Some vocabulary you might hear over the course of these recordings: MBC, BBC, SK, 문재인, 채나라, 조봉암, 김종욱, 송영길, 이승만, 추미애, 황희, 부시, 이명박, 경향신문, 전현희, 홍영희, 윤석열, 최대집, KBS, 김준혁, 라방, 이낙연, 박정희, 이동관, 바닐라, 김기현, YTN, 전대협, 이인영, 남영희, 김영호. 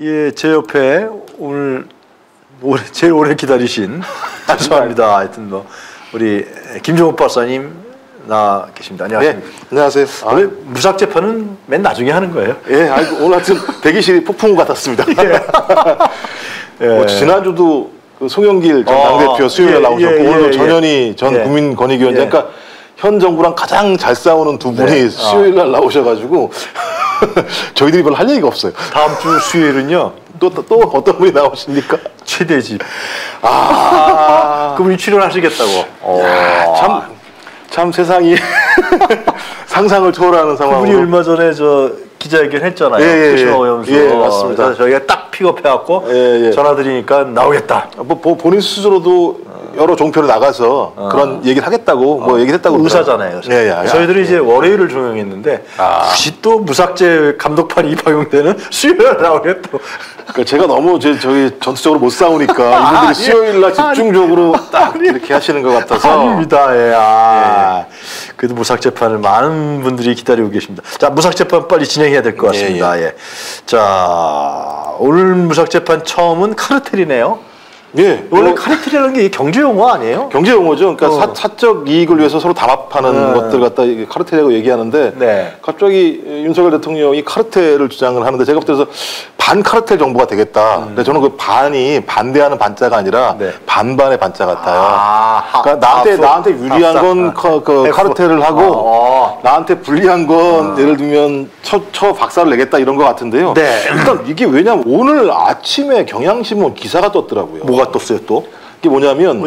예, 제 옆에 오늘 제일 오래 기다리신 죄송합니다. 하여튼 뭐 우리 김종욱 박사님 나와 계십니다. 안녕하십니까? 네, 안녕하세요. 원래 무삭 재판은 맨 나중에 하는 거예요? 예, 아이고, 오늘 하여튼 대기실이 폭풍우 같았습니다. 예. 뭐 지난주도 그 송영길 전 당대표 수요일에 나오셨고 오늘도 전현희 전 국민권익위원장 그러니까 현 정부랑 가장 잘 싸우는 두 분이 수요일 날 나오셔가지고 저희들이 별로 할 얘기가 없어요. 다음 주 수요일은요. 또 어떤 분이 나오십니까? 최대집. 그분이 출연하시겠다고. 참 세상이 상상을 초월하는 상황. 그분이 얼마 전에 저 기자회견 했잖아요. 오면서 맞습니다. 그래서 저희가 딱 픽업해갖고 전화드리니까 나오겠다. 본인 스스로도 여러 종편을 나가서 그런 얘기를 하겠다고 뭐 얘기했다고. 의사잖아요. 저희들이 이제 월요일을 조명했는데 굳이 또 무삭제 감독판이 방영되는 수요일에 나오겠다고. 그러니까 제가 너무 저희 전투적으로 못 싸우니까 이분들이 수요일날 집중적으로 딱 이렇게 하시는 것 같아서. 아닙니다. 그래도 무삭재판을 많은 분들이 기다리고 계십니다. 자, 무삭재판 빨리 진행해야 될 것 같습니다. 자, 오늘 무삭재판 처음은 카르텔이네요. 원래 카르텔이라는 게 경제용어 아니에요? 경제용어죠. 그러니까 사적 이익을 위해서 서로 담합하는 것들 갖다 카르텔이라고 얘기하는데 갑자기 윤석열 대통령이 카르텔을 주장을 하는데 제가 그때서 반카르텔 정부가 되겠다. 근데 저는 그 반이 반대하는 반자가 아니라 반반의 반자 같아요. 그러니까 나한테 유리한 건 카르텔을 하고 나한테 불리한 건 예를 들면 처 박살을 내겠다 이런 것 같은데요. 일단 이게 왜냐면 오늘 아침에 경향신문 기사가 떴더라고요. 떴어요 또? 이게 뭐냐면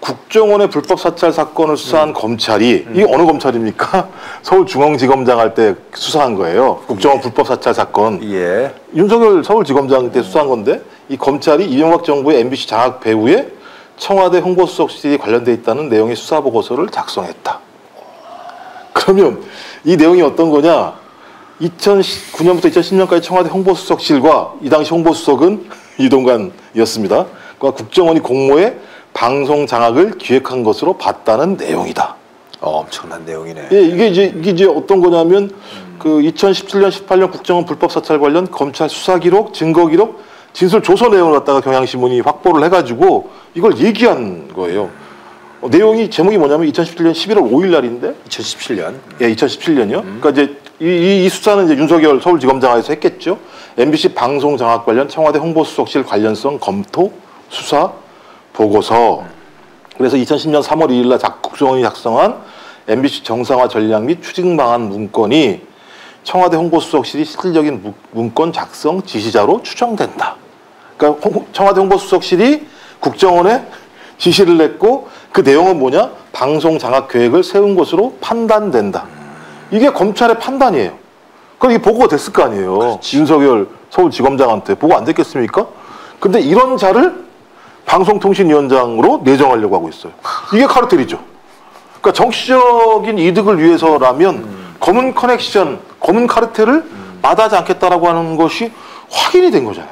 국정원의 불법 사찰 사건을 수사한 검찰이 이게 어느 검찰입니까? 서울중앙지검장 할 때 수사한 거예요. 국정원 불법 사찰 사건. 윤석열 서울지검장 때 수사한 건데 이 검찰이 이명박 정부의 MBC 장악 배후에 청와대 홍보수석실이 관련돼 있다는 내용의 수사보고서를 작성했다. 그러면 이 내용이 어떤 거냐? 2009년부터 2010년까지 청와대 홍보수석실과 이 당시 홍보수석은 이동관이었습니다. 국정원이 공모해 방송 장악을 기획한 것으로 봤다는 내용이다. 엄청난 내용이네. 이게 이제 어떤 거냐면 그 2017년, 18년 국정원 불법 사찰 관련 검찰 수사 기록, 증거 기록, 진술 조서 내용을 갖다가 경향신문이 확보를 해가지고 이걸 얘기한 거예요. 내용이 제목이 뭐냐면 2017년 11월 5일 날인데. 2017년. 2017년요. 그러니까 이제 이 수사는 이제 윤석열 서울지검장에서 했겠죠. MBC 방송 장악 관련 청와대 홍보수석실 관련성 검토. 수사 보고서. 그래서 2010년 3월 2일 날 국정원이 작성한 MBC 정상화 전략 및 추진 방안 문건이 청와대 홍보수석실이 실질적인 문건 작성 지시자로 추정된다. 그러니까 청와대 홍보수석실이 국정원에 지시를 냈고 그 내용은 뭐냐? 방송 장악 계획을 세운 것으로 판단된다. 이게 검찰의 판단이에요. 그럼 이게 보고가 됐을 거 아니에요. 윤석열 서울지검장한테 보고 안 됐겠습니까? 근데 이런 자를 방송통신위원장으로 내정하려고 하고 있어요. 이게 카르텔이죠. 그러니까 정치적인 이득을 위해서라면 검은 커넥션, 검은 카르텔을 마다하지 않겠다라고 하는 것이 확인이 된 거잖아요.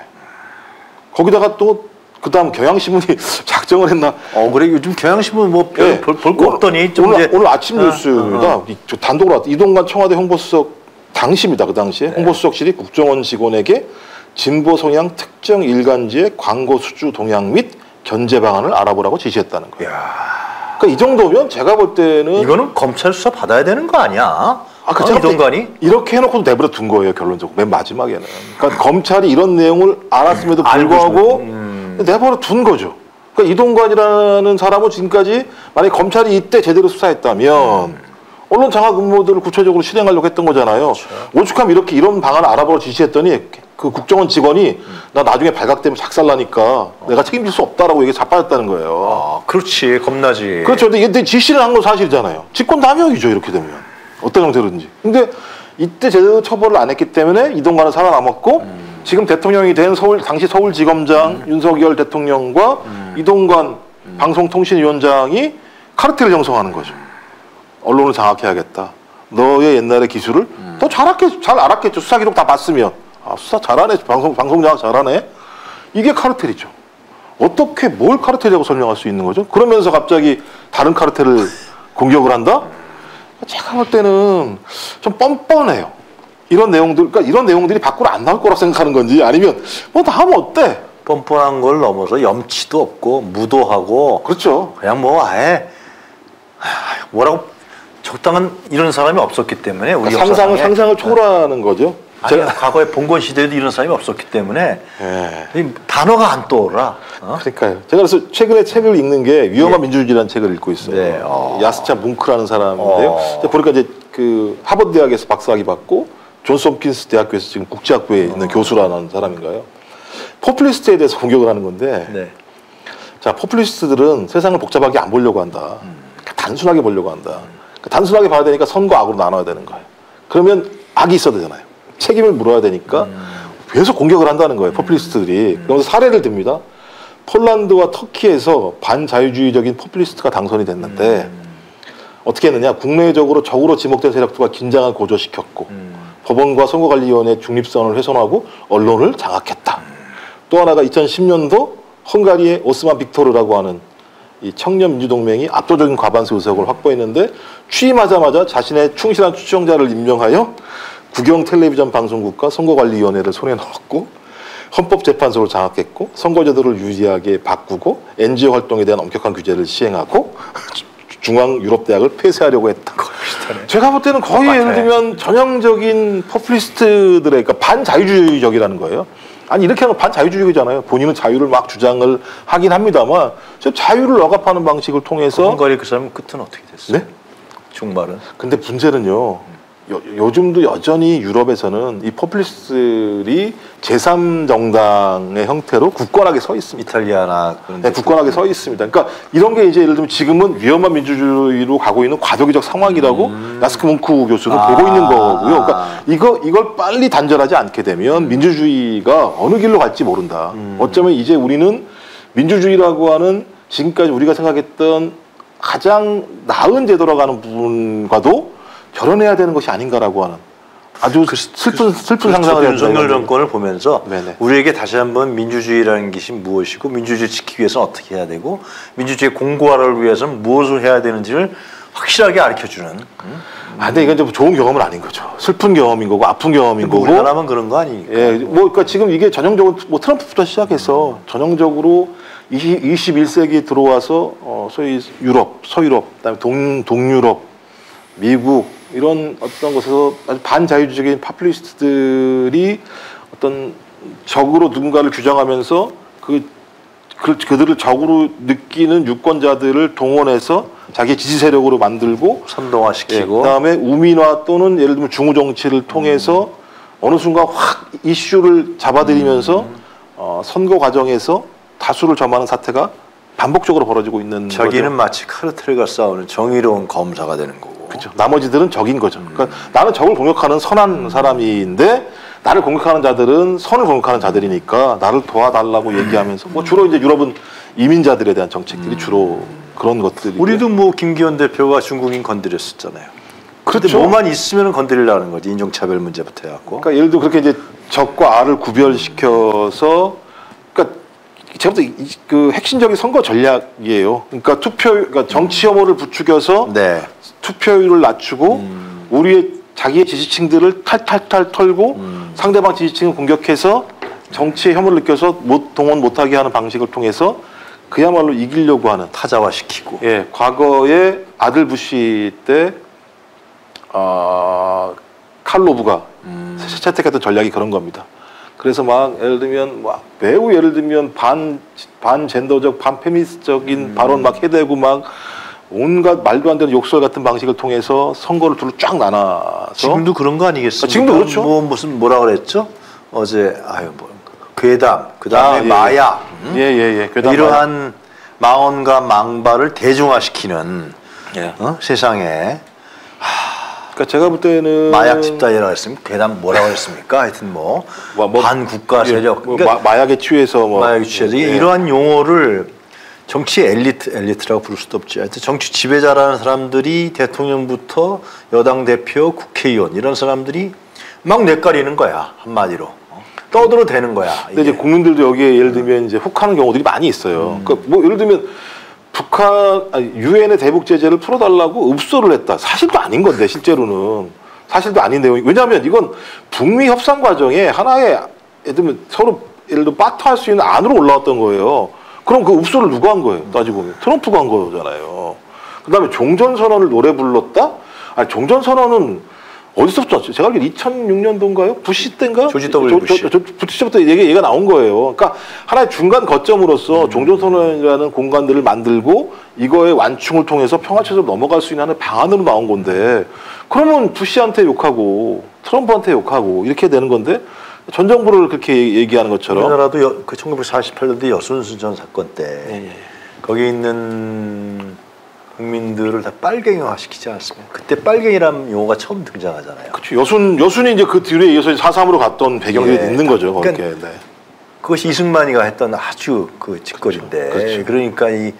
거기다가 또 그다음 경향신문이 작정을 했나? 그래 요즘 경향신문 뭐 볼 거 없더니 좀 오늘 아침 뉴스입니다. 단독으로 이동관 청와대 홍보수석 당시입니다. 그 당시에 홍보수석실이 국정원 직원에게 진보 성향 특정 일간지의 광고 수주 동향 및 견제 방안을 알아보라고 지시했다는 거예요. 그러니까 이 정도면 제가 볼 때는 이거는 검찰 수사 받아야 되는 거 아니야? 이동관이 이렇게 해놓고도 내버려 둔 거예요. 결론적으로 맨 마지막에는. 그러니까 검찰이 이런 내용을 알았음에도 불구하고 내버려 둔 거죠. 그러니까 이동관이라는 사람은 지금까지 만약에 검찰이 이때 제대로 수사했다면 언론 장악 음모들을 구체적으로 실행하려고 했던 거잖아요. 오죽하면 이렇게 이런 방안을 알아보라고 지시했더니 그 국정원 직원이 나 나중에 발각되면 작살나니까 내가 책임질 수 없다라고 이게 자빠졌다는 거예요. 그렇지. 겁나지. 그렇죠. 근데 지시를 한 건 사실이잖아요. 직권남용이죠. 이렇게 되면. 어떤 형태로든지. 근데 이때 제대로 처벌을 안 했기 때문에 이동관은 살아남았고 지금 대통령이 된 당시 서울지검장 윤석열 대통령과 이동관 방송통신위원장이 카르텔을 형성하는 거죠. 언론을 장악해야겠다. 너의 옛날의 기술을 더 잘 알았겠죠. 수사기록 다 봤으면. 수사 잘하네. 방송 장악 잘하네. 이게 카르텔이죠. 어떻게 뭘 카르텔이라고 설명할 수 있는 거죠? 그러면서 갑자기 다른 카르텔을 공격을 한다? 제가 볼 때는 좀 뻔뻔해요. 이런 내용들, 그러니까 이런 내용들이 밖으로 안 나올 거라고 생각하는 건지, 아니면 뭐 다 하면 어때? 뻔뻔한 걸 넘어서 염치도 없고 무도하고, 그렇죠. 그냥 뭐 아예 뭐라고 적당한 이런 사람이 없었기 때문에 우리 그러니까 상상을 초월하는 거죠. 아니, 과거에 봉건 시대에도 이런 사람이 없었기 때문에 예. 단어가 안 떠오르라. 어? 그러니까요. 제가 그래서 최근에 책을 읽는 게 위험한 예. 민주주의라는 책을 읽고 있어요. 네. 야스차 뭉크라는 사람인데요. 보니까 이제 그 하버드 대학에서 박사학위 받고 존스 홉킨스 대학교에서 지금 국제학부에 있는 교수라는 사람인가요? 포퓰리스트에 대해서 공격을 하는 건데, 네. 자, 포퓰리스트들은 세상을 복잡하게 안 보려고 한다. 단순하게 보려고 한다. 단순하게 봐야 되니까 선과 악으로 나눠야 되는 거예요. 그러면 악이 있어야 되잖아요. 책임을 물어야 되니까 계속 공격을 한다는 거예요. 포퓰리스트들이. 그러면서 사례를 듭니다. 폴란드와 터키에서 반자유주의적인 포퓰리스트가 당선이 됐는데 어떻게 했느냐. 국내적으로 적으로 지목된 세력들과 긴장을 고조시켰고 법원과 선거관리위원회의 중립성을 훼손하고 언론을 장악했다. 또 하나가 2010년도 헝가리의 오스만 빅토르라고 하는 이 청년민주동맹이 압도적인 과반수 의석을 확보했는데 취임하자마자 자신의 충실한 추청자를 임명하여 국영 텔레비전 방송국과 선거관리위원회를 손에 넣었고 헌법재판소를 장악했고 선거제도를 유리하게 바꾸고 NGO 활동에 대한 엄격한 규제를 시행하고 중앙유럽대학을 폐쇄하려고 했다. 제가 볼 때는 거의 예를 들면 전형적인 포퓰리스트들의, 그러니까 반자유주의적이라는 거예요. 아니 이렇게 하면 반자유주의잖아요. 본인은 자유를 막 주장을 하긴 합니다만 자유를 억압하는 방식을 통해서. 헝가리 그 사람은 끝은 어떻게 됐어요? 네? 정말은. 근데 문제는요. 요즘도 여전히 유럽에서는 이 포퓰리스트들이 제3정당의 형태로 굳건하게 서 있습니다. 이탈리아나 그런 데. 네, 굳건하게 서 있습니다. 그러니까 이런 게 이제 예를 들면 지금은 위험한 민주주의로 가고 있는 과도기적 상황이라고 야스크 뭉크 교수는 보고 있는 거고요. 그러니까 이걸 빨리 단절하지 않게 되면 민주주의가 어느 길로 갈지 모른다. 어쩌면 이제 우리는 민주주의라고 하는 지금까지 우리가 생각했던 가장 나은 제도로 가는 부분과도 결혼해야 되는 것이 아닌가라고 하는 아주 슬픈 상상을 했는데 윤석열 정권을 보면서 네네. 우리에게 다시 한번 민주주의라는 것이 무엇이고 민주주의 지키기 위해서는 어떻게 해야 되고 민주주의 공고화를 위해서는 무엇을 해야 되는지를 확실하게 가르쳐주는. 아, 근데 이건 좀 좋은 경험은 아닌 거죠. 슬픈 경험인 거고 아픈 경험인 거고. 우리나라만 그런 거 아니니까. 예, 뭐 그러니까 지금 이게 전형적으로 뭐 트럼프부터 시작해서 전형적으로 21세기에 들어와서 소위 유럽, 서유럽, 그다음에 동유럽, 미국 이런 어떤 곳에서 아주 반자유주의적인 포퓰리스트들이 어떤 적으로 누군가를 규정하면서 그들을 적으로 느끼는 유권자들을 동원해서 자기 지지 세력으로 만들고 선동화시키고, 예, 그다음에 우민화 또는 예를 들면 중우 정치를 통해서 어느 순간 확 이슈를 잡아들이면서 선거 과정에서 다수를 점하는 사태가 반복적으로 벌어지고 있는 거죠. 자기는 마치 카르텔과 싸우는 정의로운 검사가 되는 거고. 그렇죠. 나머지들은 적인 거죠. 그러니까 나는 적을 공격하는 선한 사람인데 나를 공격하는 자들은 선을 공격하는 자들이니까 나를 도와달라고 얘기하면서 뭐 주로 이제 유럽은 이민자들에 대한 정책들이 주로 그런 것들이. 우리도 뭐 김기현 대표가 중국인 건드렸었잖아요. 그렇죠. 뭐만 있으면 건드리려는 거지. 인종차별 문제부터 해갖고. 그러니까 예를 들어 그렇게 이제 적과 아를 구별시켜서. 그러니까 제가 볼 때 그 핵심적인 선거 전략이에요. 그러니까 그러니까 정치 혐오를 부추겨서 네. 투표율을 낮추고 우리의 자기의 지지층들을 탈탈탈 털고 상대방 지지층을 공격해서 정치의 혐오를 느껴서 동원 못하게 하는 방식을 통해서 그야말로 이기려고 하는. 타자화시키고. 예, 과거에 아들 부시 때 칼로브가 채택했던 전략이 그런 겁니다. 그래서 막 예를 들면 막 매우 예를 들면 반젠더적 반페미니스트적인 발언 막 해대고 막 온갖 말도 안 되는 욕설 같은 방식을 통해서 선거를 둘로 쫙 나눠서. 지금도 그런 거 아니겠습니까? 아, 지금도 그렇죠. 뭐 무슨 뭐라 그랬죠? 어제 아유 뭐 괴담 그다음에 예, 마약 예예예 예, 이러한 망언과 망발을 대중화시키는 예. 어? 세상에. 그러니까 제가 볼 때는 마약 집단이라고 했습니까? 괴담 뭐라고 했습니까? 하여튼 뭐 반국가 세력, 뭐, 그러니까 마약에 취해서 마약에 취해서 예. 이러한 용어를 정치 엘리트라고 부를 수도 없지. 하여튼 정치 지배자라는 사람들이 대통령부터 여당 대표, 국회의원 이런 사람들이 막 뇌까리는 거야. 한마디로 떠들어 대는 거야. 근데 이제 국민들도 여기에 예를 들면 이제 혹하는 경우들이 많이 있어요. 그러니까 뭐 예를 들면. 유엔의 대북 제재를 풀어달라고 읍소를 했다. 사실도 아닌 건데 실제로는 사실도 아닌 내용이. 왜냐하면 이건 북미 협상 과정에 하나의 예를 들면 서로 예를 들어 빠트할 수 있는 안으로 올라왔던 거예요. 그럼 그 읍소를 누가 한 거예요? 따지고 보면 트럼프가 한 거잖아요. 그다음에 종전선언을 노래 불렀다? 아니 종전선언은 어디서부터 왔죠? 제가 알기로 2006년도인가요? 부시 때인가요? 조지 W. 부시. 부시 때부터 얘기가 나온 거예요. 그러니까 하나의 중간 거점으로서 종전선언이라는 공간들을 만들고 이거의 완충을 통해서 평화체제로 넘어갈 수 있는 하나의 방안으로 나온 건데 그러면 부시한테 욕하고 트럼프한테 욕하고 이렇게 되는 건데 전 정부를 그렇게 얘기하는 것처럼 우리나라도 그 1948년도 여순수전 사건 때 예. 거기 있는 국민들을 다 빨갱이화시키지 않았습니까? 그때 빨갱이라는 용어가 처음 등장하잖아요. 그렇죠. 여순이 이제 그 뒤에 이어서 4.3으로 갔던 배경이 예. 있는 거죠. 그러니까 네. 그것이 이승만이가 했던 아주 그 짓거리인데 그렇죠. 그러니까 이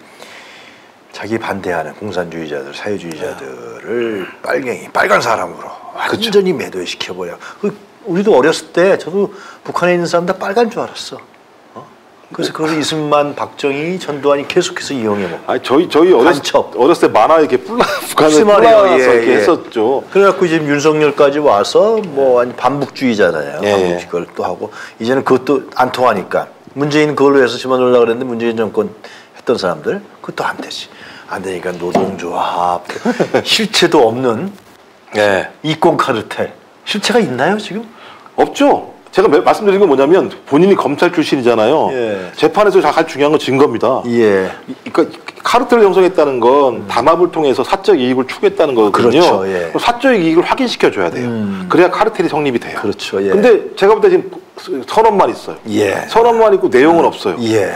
자기 반대하는 공산주의자들, 사회주의자들을 빨갱이, 빨간 사람으로 완전히 매도시켜버려. 우리도 어렸을 때 저도 북한에 있는 사람 다 빨간 줄 알았어. 그래서 그걸 이승만, 박정희, 전두환이 계속해서 이용해 먹고. 아, 저희 어렸을 때 만화 이렇게 북한을 뿌라서 이렇게 했었죠. 그래갖고 이제 윤석열까지 와서 뭐 아니 반북주의잖아요. 예. 반북주의 그걸 또 하고 이제는 그것도 안 통하니까 문재인 그걸로 해서 집어넣으려고 그랬는데 문재인 정권 했던 사람들 그것도 안 되지. 안 되니까 노동조합 실체도 없는 예. 이권카르텔 실체가 있나요 지금? 없죠. 제가 말씀드린 건 뭐냐면 본인이 검찰 출신이잖아요. 예. 재판에서 가장 중요한 건 증거입니다. 예. 그러니까 카르텔을 형성했다는 건 담합을 통해서 사적 이익을 추구했다는 거거든요. 그렇죠. 예. 사적 이익을 확인시켜줘야 돼요. 그래야 카르텔이 성립이 돼요. 그렇죠. 예. 근데 제가 볼 때 지금 선언만 있어요. 예. 선언만 있고 내용은 없어요. 예.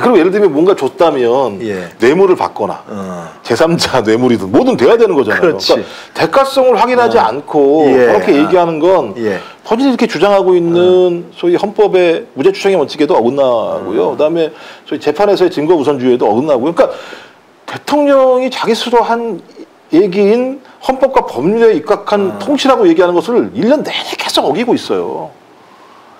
그리고 예를 들면 뭔가 줬다면 예. 뇌물을 받거나 제3자 뇌물이든 뭐든 돼야 되는 거잖아요. 그렇지. 그러니까 대가성을 확인하지 않고 예. 그렇게 얘기하는 건 예. 본인이 이렇게 주장하고 있는 소위 헌법의 무죄추정의 원칙에도 어긋나고요. 그다음에 소위 재판에서의 증거 우선주의에도 어긋나고요. 그러니까 대통령이 자기 스스로 한 얘기인 헌법과 법률에 입각한 통치라고 얘기하는 것을 1년 내내 계속 어기고 있어요.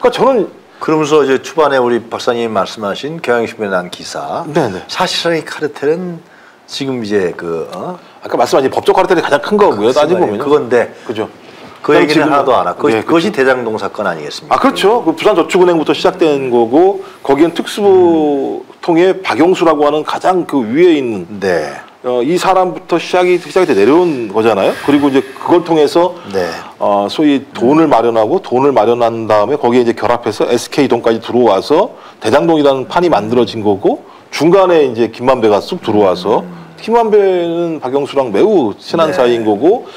그러니까 저는 그러면서 이제 초반에 우리 박사님이 말씀하신 경향신문에 난 기사. 네네. 사실상 이 카르텔은 지금 이제 그 아까 말씀하신 법적 카르텔이 가장 큰 거고요. 따지고 보면 그건데. 그죠. 그 얘기는 지금, 하나도 안 하고 네, 그것이 대장동 사건 아니겠습니까? 아 그렇죠. 그 부산저축은행부터 시작된 거고 거기엔 특수부 통해 박영수라고 하는 가장 그 위에 있는. 네. 이 사람부터 시작이 돼 내려온 거잖아요. 그리고 이제 그걸 통해서 네. 소위 돈을 마련한 다음에 거기에 이제 결합해서 SK 돈까지 들어와서 대장동이라는 판이 만들어진 거고 중간에 이제 김만배가 쑥 들어와서 김만배는 박영수랑 매우 친한 네. 사이인 거고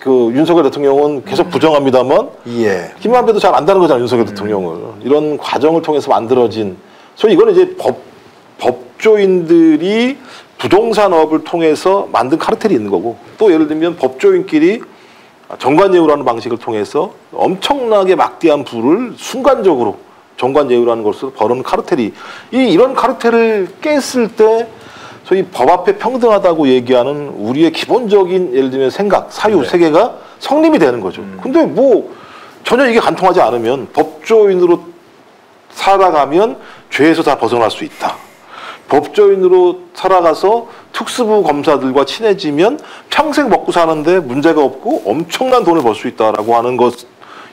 그 윤석열 대통령은 계속 부정합니다만 예. 김만배도 잘 안다는 거잖아요. 윤석열 대통령을 이런 과정을 통해서 만들어진 소위 이거는 이제 법조인들이 부동산업을 통해서 만든 카르텔이 있는 거고 또 예를 들면 법조인끼리 정관예우라는 방식을 통해서 엄청나게 막대한 부를 순간적으로 정관예우라는 것으로 벌어오는 카르텔이 이런 카르텔을 깼을 때 소위 법 앞에 평등하다고 얘기하는 우리의 기본적인 예를 들면 생각, 사유, 네. 세계가 성립이 되는 거죠. 근데 뭐 전혀 이게 관통하지 않으면 법조인으로 살아가면 죄에서 다 벗어날 수 있다. 법조인으로 살아가서 특수부 검사들과 친해지면 평생 먹고 사는데 문제가 없고 엄청난 돈을 벌 수 있다라고 하는 것.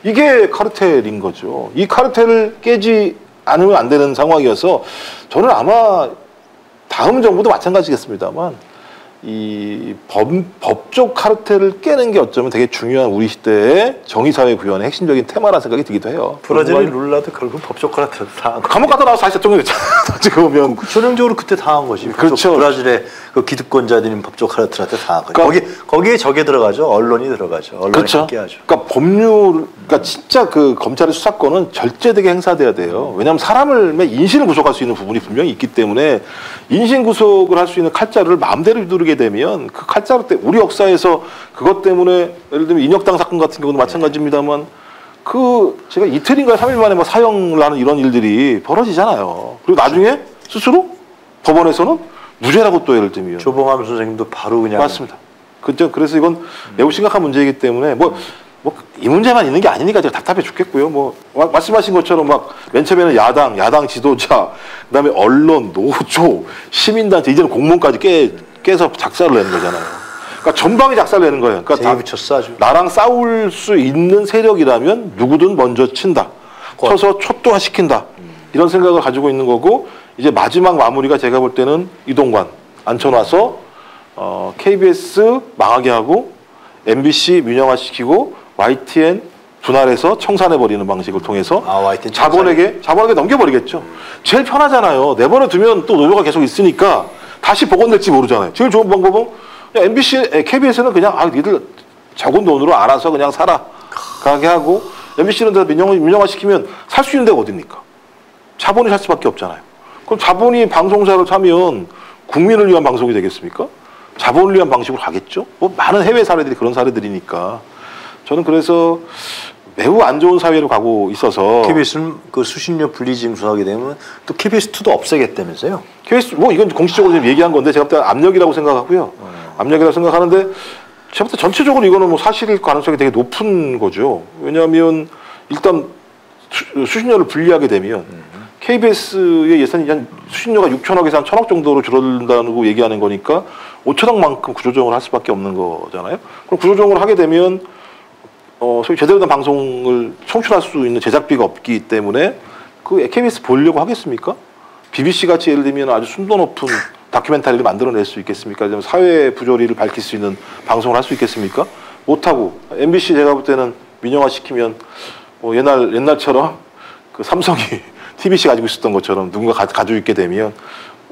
이게 카르텔인 거죠. 이 카르텔을 깨지 않으면 안 되는 상황이어서 저는 아마 다음 정부도 마찬가지겠습니다만 이 법조 카르텔을 깨는 게 어쩌면 되게 중요한 우리 시대의 정의사회 구현의 핵심적인 테마라는 생각이 들기도 해요. 브라질의 룰라도 결국 법조 카르텔 당한 거예요. 감옥 갔다 나와서 다시 대통령 됐잖아요. 지금 보면. 전형적으로 그때 당한 거지. 그렇죠. 브라질의 그 기득권자들인 법조 카르텔한테 당한 거예요. 그러니까 거기에 저게 들어가죠. 언론이 들어가죠. 언론이 그렇죠. 함께하죠. 그러니까 법률, 그러니까 진짜 그 검찰의 수사권은 절제되게 행사돼야 돼요. 왜냐하면 사람을 인신을 구속할 수 있는 부분이 분명히 있기 때문에 인신 구속을 할 수 있는 칼자루를 마음대로 두르게 되면 그 칼자루 때 우리 역사에서 그것 때문에 예를 들면 인혁당 사건 같은 경우도 마찬가지입니다만 그 제가 이틀인가 3일 만에 막 사형을 하는 이런 일들이 벌어지잖아요. 그리고 나중에 스스로 법원에서는 무죄라고 또 예를 들면 조봉암 선생님도 바로 그냥 맞습니다. 그죠? 그래서 이건 매우 심각한 문제이기 때문에 이 문제만 있는 게 아니니까 제가 답답해 죽겠고요. 말씀하신 것처럼 맨 처음에는 야당 지도자, 그다음에 언론, 노조, 시민단체 이제는 공무원까지 깨서 작사를 낸 거잖아요. 그러니까 전방에 작살내는 거예요. 그러니까 다 미쳤어, 아주. 나랑 싸울 수 있는 세력이라면 누구든 먼저 친다. 쳐서 초토화시킨다. 이런 생각을 가지고 있는 거고, 이제 마지막 마무리가 제가 볼 때는 이동관 앉혀놔서 KBS 망하게 하고, MBC 민영화시키고, YTN 분할해서 청산해버리는 방식을 통해서 자본에게 넘겨버리겠죠. 제일 편하잖아요. 내버려두면 또 노조가 계속 있으니까 다시 복원될지 모르잖아요. 제일 좋은 방법은 그냥 MBC, KBS는 그냥 니들 적은 돈으로 알아서 그냥 살아가게 하고, MBC는 다 민영화시키면 살 수 있는 데가 어딥니까? 자본이 살 수밖에 없잖아요. 그럼 자본이 방송사로 사면 국민을 위한 방송이 되겠습니까? 자본을 위한 방식으로 가겠죠? 뭐 많은 해외 사례들이 그런 사례들이니까. 저는 그래서 매우 안 좋은 사회로 가고 있어서. KBS는 그 수십 년 분리징 수하게 되면 또 KBS2도 없애겠다면서요? KBS, 뭐 이건 공식적으로 지금 얘기한 건데, 제가 볼 때 압력이라고 생각하고요. 압력이라고 생각하는데, 제가 볼 때 전체적으로 이거는 뭐 사실일 가능성이 되게 높은 거죠. 왜냐하면 일단 수십 년을 분리하게 되면 KBS의 예산이 한 수십 년간 6천억에서 한 1,000억 정도로 줄어든다고 얘기하는 거니까 5천억만큼 구조조정을 할 수밖에 없는 거잖아요. 그럼 구조조정을 하게 되면 소위 제대로 된 방송을 송출할 수 있는 제작비가 없기 때문에 그 KBS 보려고 하겠습니까? BBC 같이 예를 들면 아주 순도 높은 다큐멘터리를 만들어낼 수 있겠습니까? 사회 부조리를 밝힐 수 있는 방송을 할 수 있겠습니까? 못하고, MBC 제가 볼 때는 민영화시키면 뭐 옛날처럼 그 삼성이 TBC 가지고 있었던 것처럼 누군가 가지고 있게 되면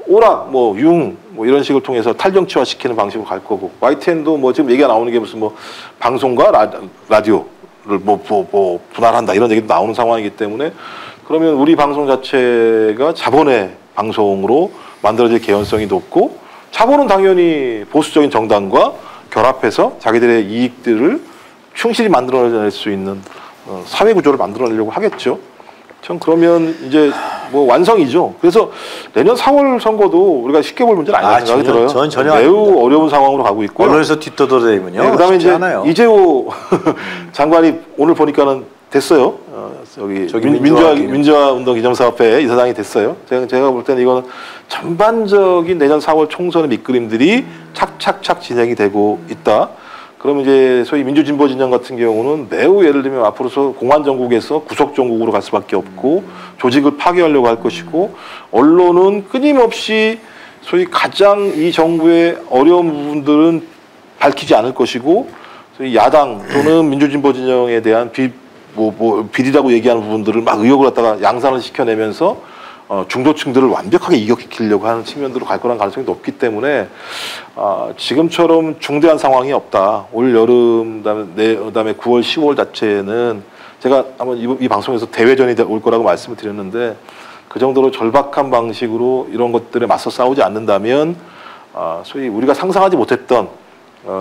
오락, 뭐 융, 뭐 이런 식을 통해서 탈정치화시키는 방식으로 갈 거고, YTN도 뭐 지금 얘기가 나오는 게 무슨 뭐 방송과 라디오를 뭐 분할한다 이런 얘기도 나오는 상황이기 때문에, 그러면 우리 방송 자체가 자본의 방송으로 만들어질 개연성이 높고, 자본은 당연히 보수적인 정당과 결합해서 자기들의 이익들을 충실히 만들어낼 수 있는 사회 구조를 만들어내려고 하겠죠. 전 그러면 이제 뭐 완성이죠. 그래서 내년 4월 선거도 우리가 쉽게 볼 문제는 아니라는 생각이 들어요. 전혀 매우 아닙니다. 어려운 상황으로 가고 있고요. 언론에서 뒷떠돌이군요. 네, 그다음에 이제 않아요. 이재호 장관이 오늘 보니까는 됐어요. 여기 민주화운동 기념사업회 이사장이 됐어요. 제가 볼 때는 이거는 전반적인 내년 4월 총선의 밑그림들이 착착착 진행이 되고 있다. 그러면 이제 소위 민주진보 진영 같은 경우는 매우 예를 들면 앞으로서 공안정국에서 구속정국으로 갈 수밖에 없고 조직을 파괴하려고 할 것이고, 언론은 끊임없이 소위 가장 이 정부의 어려운 부분들은 밝히지 않을 것이고, 소위 야당 또는 민주진보 진영에 대한 비리라고 얘기하는 부분들을 막 의혹을 갖다가 양산을 시켜내면서 중도층들을 완벽하게 이격시키려고 하는 측면으로 갈 거란 가능성이 높기 때문에 지금처럼 중대한 상황이 없다. 올 여름, 그다음에 9월, 10월 자체는 제가 한번 이 방송에서 대외전이 올 거라고 말씀을 드렸는데, 그 정도로 절박한 방식으로 이런 것들에 맞서 싸우지 않는다면 소위 우리가 상상하지 못했던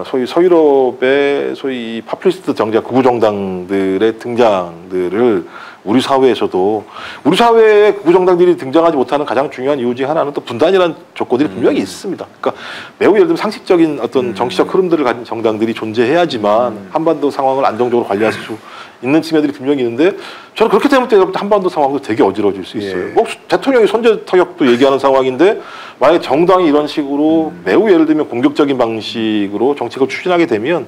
소위 서유럽의 소위 파퓰리스트 정작 극우 정당들의 등장들을 우리 사회에서도, 우리 사회에 극우 정당들이 등장하지 못하는 가장 중요한 이유 중 하나는 또 분단이라는 조건들이 분명히 있습니다. 그러니까 매우 예를 들면 상식적인 어떤 정치적 흐름들을 가진 정당들이 존재해야지만 한반도 상황을 안정적으로 관리할 수 있는 측면들이 분명히 있는데, 저는 그렇게 되면 한반도 상황도 되게 어지러워질 수 있어요. 예. 뭐 대통령이 선제 타격도 얘기하는 상황인데, 만약에 정당이 이런 식으로 매우 예를 들면 공격적인 방식으로 정책을 추진하게 되면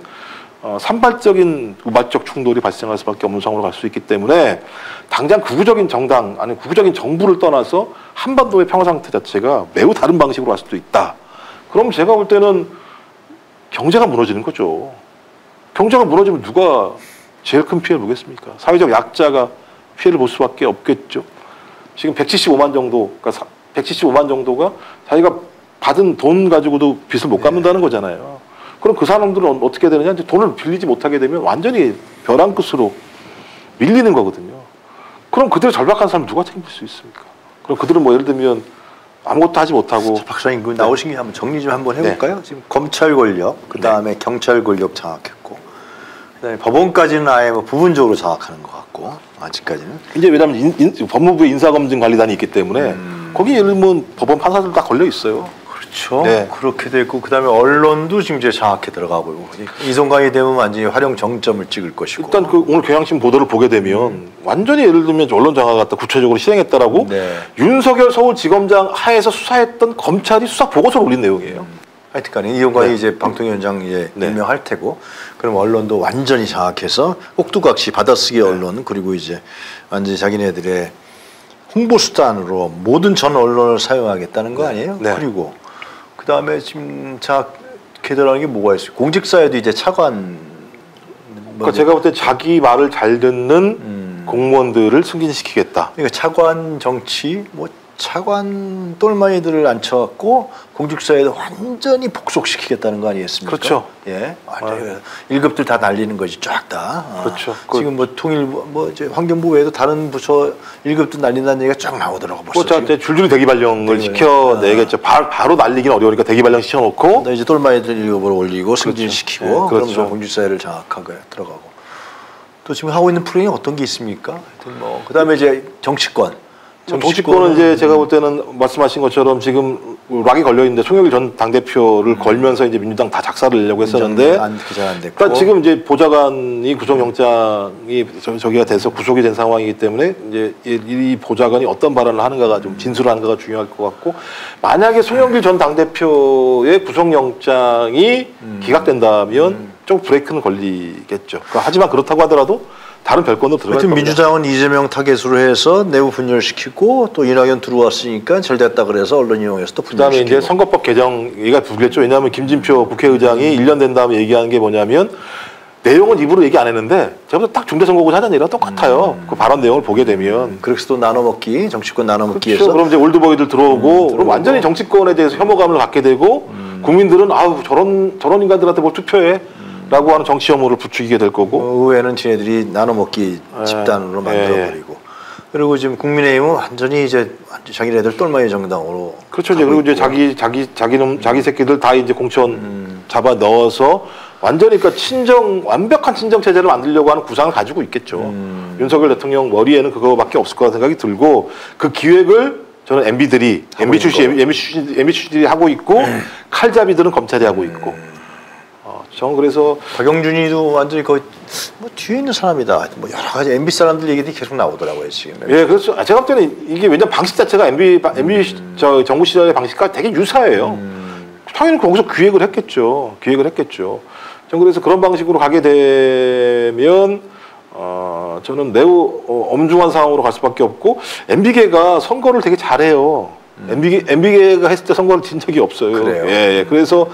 산발적인 우발적 충돌이 발생할 수밖에 없는 상황으로 갈 수 있기 때문에, 당장 극우적인 정당 아니면 극우적인 정부를 떠나서 한반도의 평화 상태 자체가 매우 다른 방식으로 갈 수도 있다. 그럼 제가 볼 때는 경제가 무너지는 거죠. 경제가 무너지면 누가 제일 큰 피해를 보겠습니까? 사회적 약자가 피해를 볼 수밖에 없겠죠. 지금 175만 정도, 그러니까 175만 정도가 자기가 받은 돈 가지고도 빚을 못 갚는다는 거잖아요. 그럼 그 사람들은 어떻게 되느냐? 이제 돈을 빌리지 못하게 되면 완전히 벼랑 끝으로 밀리는 거거든요. 그럼 그대로 절박한 사람 누가 책임질 수 있습니까? 그럼 그들은 뭐 예를 들면 아무것도 하지 못하고. 박사님, 네. 나오신 김에 한번 정리 좀 한번 해볼까요? 네. 지금 검찰 권력, 그 다음에 네. 경찰 권력 장악했고, 그 다음에 법원까지는 아예 뭐 부분적으로 장악하는 것 같고, 아직까지는. 이제 왜냐하면 법무부의 인사검증관리단이 있기 때문에 거기 예를 들면 법원 판사들 다 걸려 있어요. 그렇죠. 네. 그렇게 되고, 그 다음에 언론도 지금 이제 장악해 들어가고, 이송강이 되면 완전히 활용 정점을 찍을 것이고. 일단 그 오늘 경향신문 보도를 보게 되면 완전히 예를 들면 언론 장악 갖다 구체적으로 실행했다라고 네. 윤석열 서울지검장 하에서 수사했던 검찰이 수사 보고서를 올린 내용이에요. 하여튼간에 이용관이 네. 이제 방통위원장 이제 네. 임명할 테고, 그럼 언론도 완전히 장악해서 꼭두각시 받아쓰기 네. 언론, 그리고 이제 완전히 자기네들의 홍보수단으로 모든 전 언론을 사용하겠다는 거 아니에요? 네. 그리고 그 다음에 지금 장악해달라는 게 뭐가 있어요? 공직사에도 이제 차관. 그러니까 제가 볼 때 자기 말을 잘 듣는 공무원들을 승진시키겠다. 그러니까 차관 정치, 뭐 차관 똘마니들을 앉혀갖고 공직사회도 완전히 복속시키겠다는 거 아니겠습니까? 그렇죠. 예, 완전 1급들 다 날리는 거지, 쫙 다. 그렇죠. 지금 뭐 통일부, 뭐 이제 환경부 외에도 다른 부처 1급도 날린다는 얘기가 쫙 나오더라고 벌써. 그렇죠. 줄줄이 대기발령을 시켜내겠죠. 바로 날리기는 어려우니까 대기발령 시켜놓고. 이제 똘마니들 1급으로 올리고 승진시키고, 그렇죠. 예, 그렇죠. 그럼 공직사회를 장악하게 들어가고. 또 지금 하고 있는 프레임이 어떤 게 있습니까? 하여튼 뭐 그다음에 이제 정치권. 정치권은 이제 제가 볼 때는 말씀하신 것처럼 지금 락이 걸려있는데 송영길 전 당대표를 걸면서 이제 민주당 다 작사를 내려고 했었는데 그러니까 지금 이제 보좌관이 구속영장이 저기가 돼서 구속이 된 상황이기 때문에 이제 이 보좌관이 어떤 발언을 하는가가 좀 진술하는가가 중요할 것 같고, 만약에 송영길 전 당대표의 구속영장이 기각된다면 좀 브레이크는 걸리겠죠. 그러니까 하지만 그렇다고 하더라도 다른 별건도 들어갈 겁니다. 민주당은 이재명 타겟으로 해서 내부 분열시키고, 또 이낙연 들어왔으니까 잘 됐다 그래서 언론 이용해서 또 분열시키고. 그다음에 이제 선거법 개정 얘기가 불겠죠. 왜냐하면 김진표 국회의장이 1년 된 다음에 얘기한 게 뭐냐면, 내용은 입으로 얘기 안 했는데 제가 딱 중대선거구제 하자는 얘기랑 똑같아요. 그 발언 내용을 보게 되면. 그래서 또 나눠먹기, 정치권 나눠먹기에서. 그렇죠. 그럼 이제 올드보이들 들어오고 그럼 완전히 정치권에 대해서 혐오감을 갖게 되고 국민들은 아우 저런 인간들한테 뭘 투표해. 라고 하는 정치 혐오를 부추기게 될 거고, 의회는 지네들이 나눠먹기 집단으로 만들어버리고, 그리고 지금 국민의힘은 완전히 이제 자기네들 똘마니 정당으로. 그렇죠. 그리고 이제 자기 새끼들 다 이제 공천 잡아 넣어서 완전히 그러니까 완벽한 친정 체제를 만들려고 하는 구상을 가지고 있겠죠. 윤석열 대통령 머리에는 그거밖에 없을 거라는 생각이 들고, 그 기획을 저는 MB 출신들이 하고 있고 칼잡이들은 검찰이 하고 있고. 저는 그래서 박영준이도 완전히 거의 뭐 뒤에 있는 사람이다. 뭐 여러 가지 MB 사람들 얘기들이 계속 나오더라고요 지금. 예, 그래서 제가 볼 때는 이게 왜냐면 방식 자체가 MB 정부 시절의 방식과 되게 유사해요. 당연히 거기서 기획을 했겠죠. 저는 그래서 그런 방식으로 가게 되면 저는 매우 엄중한 상황으로 갈 수밖에 없고, MB계가 선거를 되게 잘해요. MB계가 했을 때 선거를 진 적이 없어요. 그래요. 예, 그래서.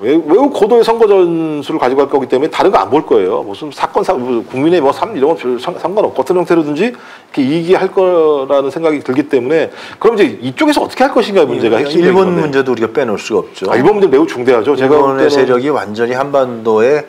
매우 고도의 선거 전술을 가지고 갈 거기 때문에 다른 거 안 볼 거예요. 무슨 국민의 뭐 삶 이런 거 별 상관없고 어떤 형태로든지 이렇게 이기 할 거라는 생각이 들기 때문에, 그럼 이제 이쪽에서 어떻게 할 것인가의 문제가 핵심인 거예요. 일본 문제도 우리가 빼놓을 수가 없죠. 일본 문제 매우 중대하죠. 일본의 세력이 완전히 한반도에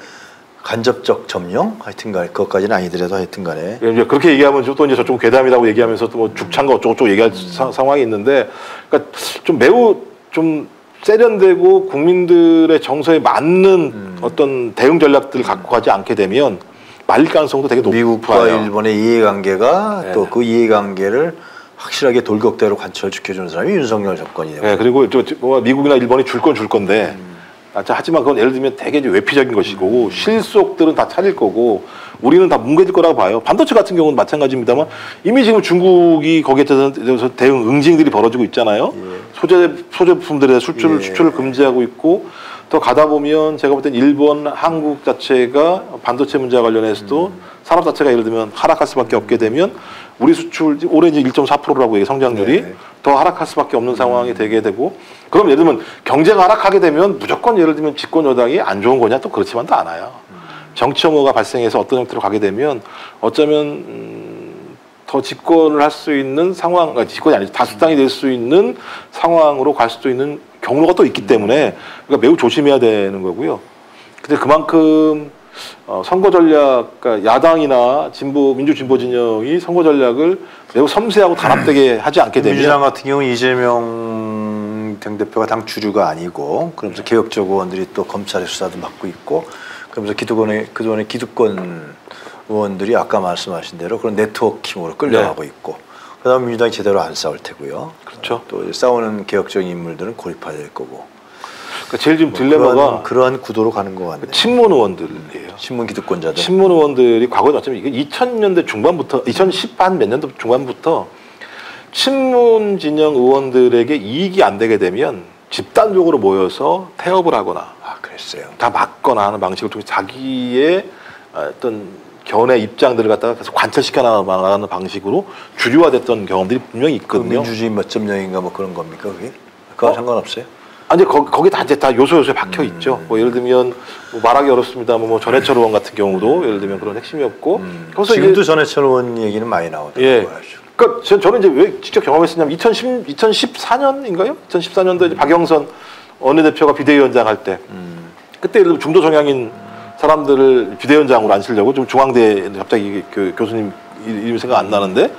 간접적 점령? 하여튼간에 그것까지는 아니더라도 하여튼간에 그렇게 얘기하면 또 이제 저쪽 괴담이라고 얘기하면서 또 뭐 죽창과 어쩌고저쩌고 얘기할 상황이 있는데, 그러니까 좀 매우 좀 세련되고 국민들의 정서에 맞는 어떤 대응 전략들을 갖고 가지 않게 되면 말릴 가능성도 되게 높아요. 미국과 일본의 이해관계가 네. 또 그 이해관계를 확실하게 돌격대로 관철시켜주는 사람이 윤석열 정권이에요. 네, 그리고 미국이나 일본이 줄 건 줄 건데 하지만 그건 예를 들면 되게 외피적인 것이고 실속들은 다 차릴 거고 우리는 다 뭉개질 거라고 봐요. 반도체 같은 경우는 마찬가지입니다만 이미 지금 중국이 거기에 대해서 대응 응징들이 벌어지고 있잖아요. 예. 소제품들의 수출을 금지하고 있고, 더 가다 보면 제가 볼 땐 일본, 한국 자체가 반도체 문제와 관련해서도 산업 자체가 예를 들면 하락할 수밖에 없게 되면 우리 수출 올해 1.4%라고 얘기 성장률이 더 하락할 수밖에 없는 상황이 되게 되고, 그럼 예를 들면 경제가 하락하게 되면 무조건 예를 들면 집권 여당이 안 좋은 거냐, 또 그렇지만도 않아요. 정치 혐오가 발생해서 어떤 형태로 가게 되면 어쩌면 더 집권을 할 수 있는 상황, 집권이 아니죠, 다수당이 될 수 있는 상황으로 갈 수도 있는 경로가 또 있기 때문에 그러니까 매우 조심해야 되는 거고요. 근데 그만큼 선거 전략, 그러니까 야당이나 민주진보 진영이 선거 전략을 매우 섬세하고 단합되게 하지 않게 되면, 민주당 같은 경우 이재명 당대표가 당 주류가 아니고, 그러면서 개혁적 의원들이 또 검찰의 수사도 맡고 있고, 그러면서 그동안의 기득권 의원들이 아까 말씀하신 대로 그런 네트워킹으로 끌려가고 있고, 그다음에 민주당이 제대로 안 싸울 테고요. 그렇죠. 또 싸우는 개혁적인 인물들은 고립화될 거고. 그러니까 제일 지금 딜레마가 그러한 구도로 가는 것 같네요. 친문 의원들이에요. 친문 기득권자들. 친문 의원들이 과거에 어쩌면 2000년대 중반부터 2010한 몇 년도 중반부터 친문 진영 의원들에게 이익이 안 되게 되면 집단적으로 모여서 태업을 하거나 다 막거나 하는 방식을 통해 자기의 어떤 견해 입장들을 갖다가 계속 관철시켜 나가는 방식으로 주류화됐던 경험들이 분명히 있거든요. 그 민주주의 몇 점 영인가 뭐 그런 겁니까 그게? 그거 상관없어요? 아니 거기 다 이제 다 요소에 박혀 있죠. 뭐 예를 들면 뭐 말하기 어렵습니다만 뭐 전해철 의원 같은 경우도 예를 들면 그런 핵심이었고. 지금도 전해철 의원 얘기는 많이 나오더라고요. 예. 그러니까 저는 이제 왜 직접 경험했었냐면 2014년인가요? 2014년도에 이제 박영선 원내대표가 비대위원장 할 때 그때 예를 들면 중도 정향인 사람들을 비대위원장으로 앉히려고 좀 중앙대 갑자기 교수님 이름이 생각 안 나는데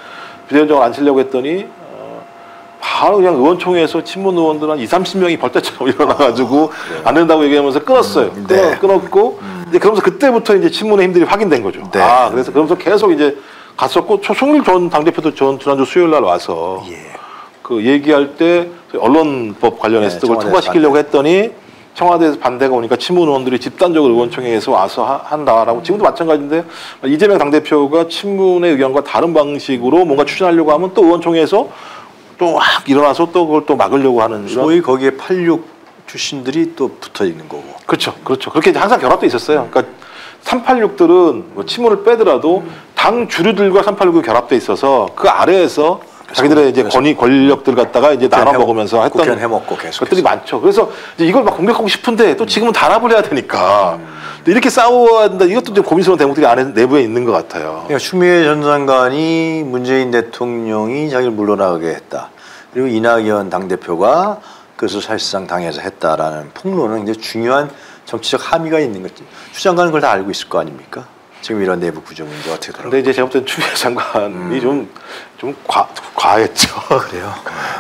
비대위원장으로 앉히려고 했더니. 바로 그냥 의원총회에서 친문 의원들 한 20-30명이 벌떼처럼 일어나가지고 안 된다고 얘기하면서 끊었어요. 네. 끊었고, 이제 그러면서 그때부터 이제 친문의 힘들이 확인된 거죠. 네. 아, 그래서 그러면서 계속 이제 갔었고, 송영길 전 당대표도 지난주 수요일 날 와서 그 얘기할 때 언론법 관련해서 그걸 통과시키려고 했더니 청와대에서 반대가 오니까 친문 의원들이 집단적으로 의원총회에서 와서 한다라고 지금도 마찬가지인데 이재명 당대표가 친문의 의견과 다른 방식으로 뭔가 추진하려고 하면 또 의원총회에서 또 확 일어나서 또 그걸 또 막으려고 하는 소위 거기에 86 출신들이 또 붙어 있는 거고. 그렇죠. 그렇죠. 그렇게 항상 결합도 있었어요. 그러니까 386들은 뭐 친문을 빼더라도 당 주류들과 386이 결합돼 있어서 그 아래에서 자기들의 이제 권력들 갖다가 이제 나눠 먹으면서 했던 해먹고 계속 것들이 많죠. 그래서 이제 이걸 막 공격하고 싶은데 또 지금은 단합을 해야 되니까 이렇게 싸워야 된다. 이것도 좀 고민스러운 대목들이 안에 내부에 있는 것 같아요. 그러니까 추미애 전 장관이 문재인 대통령이 자기를 물러나게 했다. 그리고 이낙연 당대표가 그것을 사실상 당에서 했다라는 폭로는 이제 중요한 정치적 함의가 있는 거지. 추 장관은 그걸 다 알고 있을 거 아닙니까? 지금 이런 내부 구조 문제 어떻게 돌아가요? 근데 이제 제가 볼 때 추미애 장관이 좀 과했죠. 그래요?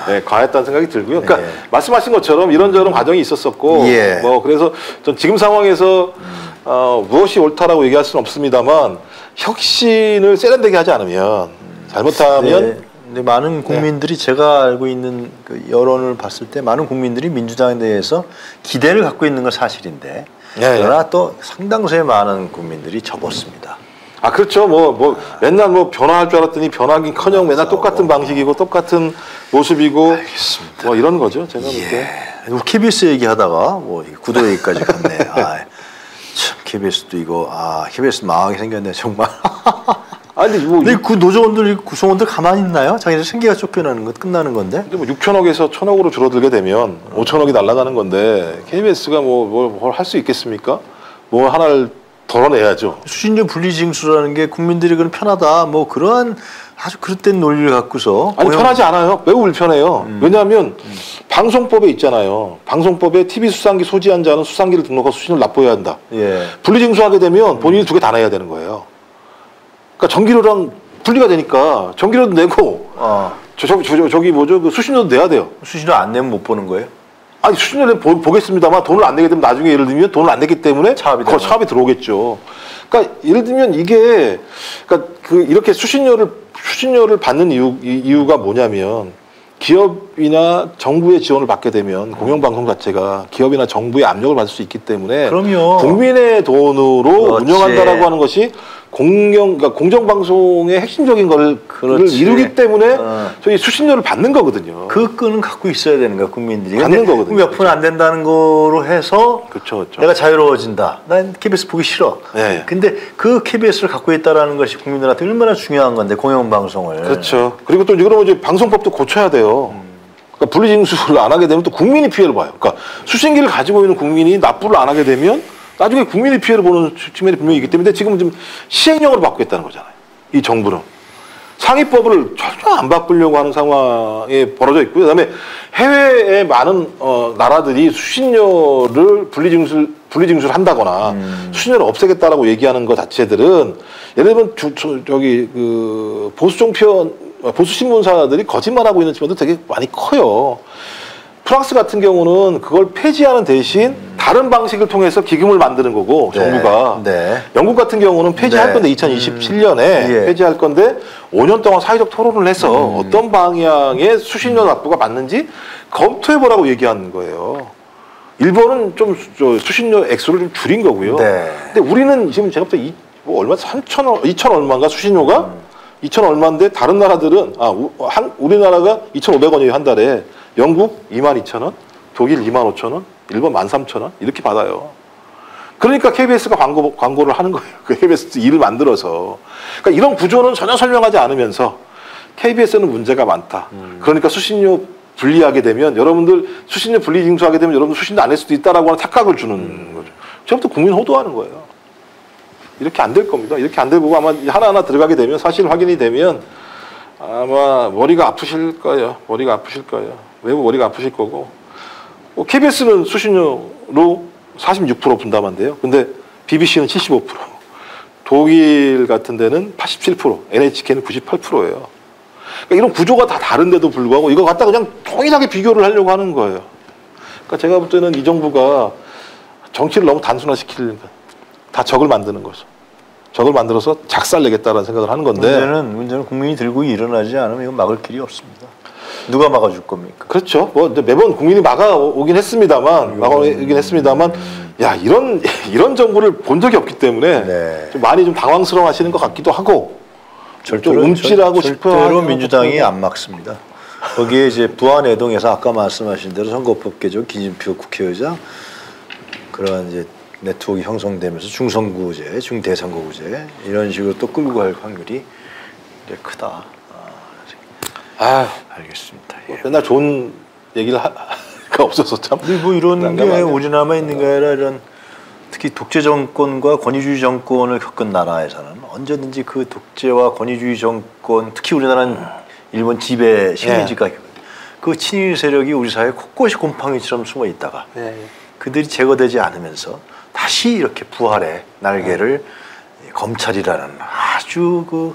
네, 과했다는 생각이 들고요. 그러니까 말씀하신 것처럼 이런저런 과정이 있었었고, 뭐 그래서 전 지금 상황에서 무엇이 옳다라고 얘기할 수는 없습니다만 혁신을 세련되게 하지 않으면 잘못하면. 근데 많은 국민들이 제가 알고 있는 그 여론을 봤을 때 많은 국민들이 민주당에 대해서 기대를 갖고 있는 건 사실인데. 그러나 또 상당수의 많은 국민들이 접었습니다. 아 그렇죠. 맨날 변화할 줄 알았더니 변화긴커녕 맨날 똑같은 방식이고 똑같은 모습이고 알겠습니다. 뭐 이런 거죠. 제가 볼때 KBS 얘기하다가 구도 얘기까지 갔네. 참 KBS도 이거 KBS 망하게 생겼네 정말. 아니 근데 그 노조원들 구성원들 가만히 있나요? 자기들 생계가 쫓겨나는 것 끝나는 건데. 근데 6천억에서 1,000억으로 줄어들게 되면 5천억이 날아가는 건데 KBS가 뭘 할 수 있겠습니까? 뭐 하나를 덜어내야죠. 수신료 분리징수라는 게 국민들이 그럼 편하다 뭐 그런 아주 그릇된 논리를 갖고서. 아니 편하지 않아요. 매우 불편해요. 왜냐하면 방송법에 있잖아요. 방송법에 TV 수상기 소지한 자는 수상기를 등록하고 수신료를 납부해야 한다. 분리징수하게 되면 본인이 두 개 다 내야 되는 거예요. 그러니까 전기료랑 분리가 되니까 전기료도 내고 그 수신료도 내야 돼요. 수신료 안 내면 못 버는 거예요? 아니 수신료는 보겠습니다만 돈을 안 내게 되면 나중에 예를 들면 돈을 안 냈기 때문에 차압이 들어오겠죠. 그러니까 예를 들면 이게 그러니까 그 이렇게 수신료를 받는 이유가 뭐냐면 기업이나 정부의 지원을 받게 되면 공영방송 자체가 기업이나 정부의 압력을 받을 수 있기 때문에 그럼요. 국민의 돈으로 운영한다라고 하는 것이 그러니까 공정방송의 핵심적인 걸 이루기 때문에 저희 수신료를 받는 거거든요. 그 끈은 갖고 있어야 되는 거야, 국민들이. 받는 거거든요. 몇 푼 안 된다는 거로 해서 내가 자유로워진다. 난 KBS 보기 싫어. 근데 그 KBS를 갖고 있다는 것이 국민들한테 얼마나 중요한 건데, 공영방송을. 그렇죠. 그리고 또 이런 이제 방송법도 고쳐야 돼요. 그러니까 분리징수를 안 하게 되면 또 국민이 피해를 봐요. 그러니까 수신기를 가지고 있는 국민이 납부를 안 하게 되면 나중에 국민이 피해를 보는 측면이 분명히 있기 때문에 지금은 좀 시행령으로 바꾸겠다는 거잖아요. 이 정부는. 상위법을 전혀 안 바꾸려고 하는 상황에 벌어져 있고요. 그다음에 해외의 많은 나라들이 수신료를 분리징수를 한다거나 수신료를 없애겠다라고 얘기하는 것 자체들은 예를 들면 그 보수 신문사들이 거짓말하고 있는 측면도 되게 많이 커요. 프랑스 같은 경우는 그걸 폐지하는 대신 다른 방식을 통해서 기금을 만드는 거고 정부가 영국 같은 경우는 폐지할 건데 2027년에 폐지할 건데 5년 동안 사회적 토론을 해서 어떤 방향의 수신료 납부가 맞는지 검토해보라고 얘기하는 거예요. 일본은 좀 수신료 액수를 좀 줄인 거고요. 근데 우리는 지금 제가 볼 때 2천 얼마인가 수신료가 2천 얼마인데 다른 나라들은 우리나라가 2,500원이에요 한 달에. 영국 22,000원, 독일 25,000원, 일본 13,000원 이렇게 받아요. 그러니까 KBS가 광고를 하는 거예요. 그 KBS 일을 만들어서. 그러니까 이런 구조는 전혀 설명하지 않으면서 KBS는 문제가 많다. 그러니까 수신료 분리하게 되면 여러분들 수신료 분리 징수하게 되면 여러분들 수신료 안 낼 수도 있다라고 하는 착각을 주는 거죠. 저부터 국민 호도하는 거예요. 이렇게 안 될 겁니다. 이렇게 안 될 거고 아마 하나하나 들어가게 되면 사실 확인이 되면 아마 머리가 아프실 거예요. 머리가 아프실 거예요. 외부 머리가 아프실 거고. KBS는 수신료로 46% 분담한대요. 근데 BBC는 75%, 독일 같은 데는 87%, NHK는 98%예요. 그러니까 이런 구조가 다 다른데도 불구하고 이거 갖다 그냥 동일하게 비교를 하려고 하는 거예요. 그러니까 제가 볼 때는 이 정부가 정치를 너무 단순화시키려니까 다 적을 만드는 거죠. 적을 만들어서 작살내겠다라는 생각을 하는 건데 문제는 국민이 들고 일어나지 않으면 이건 막을 길이 없습니다. 누가 막아줄 겁니까? 그렇죠. 뭐 매번 국민이 막아오긴 했습니다만, 야 이런 정부를 본 적이 없기 때문에 좀 많이 좀 당황스러워하시는 것 같기도 하고, 절대로 움찔하고 싶어. 절대로 민주당이 안 막습니다. 거기에 이제 부안해동에서 아까 말씀하신 대로 선거법 개정 김진표 국회의장 그런 이제 네트워크 형성되면서 중선거구제, 중대선거구제 이런 식으로 또 끌고 갈 확률이 크다. 알겠습니다. 뭐, 예. 맨날 좋은 얘기가 없어서 참. 뭐 이런 게 오지 남아 있는 게 아니라 이런 특히 독재 정권과 권위주의 정권을 겪은 나라에서는 언제든지 그 독재와 권위주의 정권, 특히 우리나라는 일본 지배 식민지가 그 친일 세력이 우리 사회 곳곳이 곰팡이처럼 숨어 있다가 그들이 제거되지 않으면서 다시 이렇게 부활의 날개를 검찰이라는 아주 그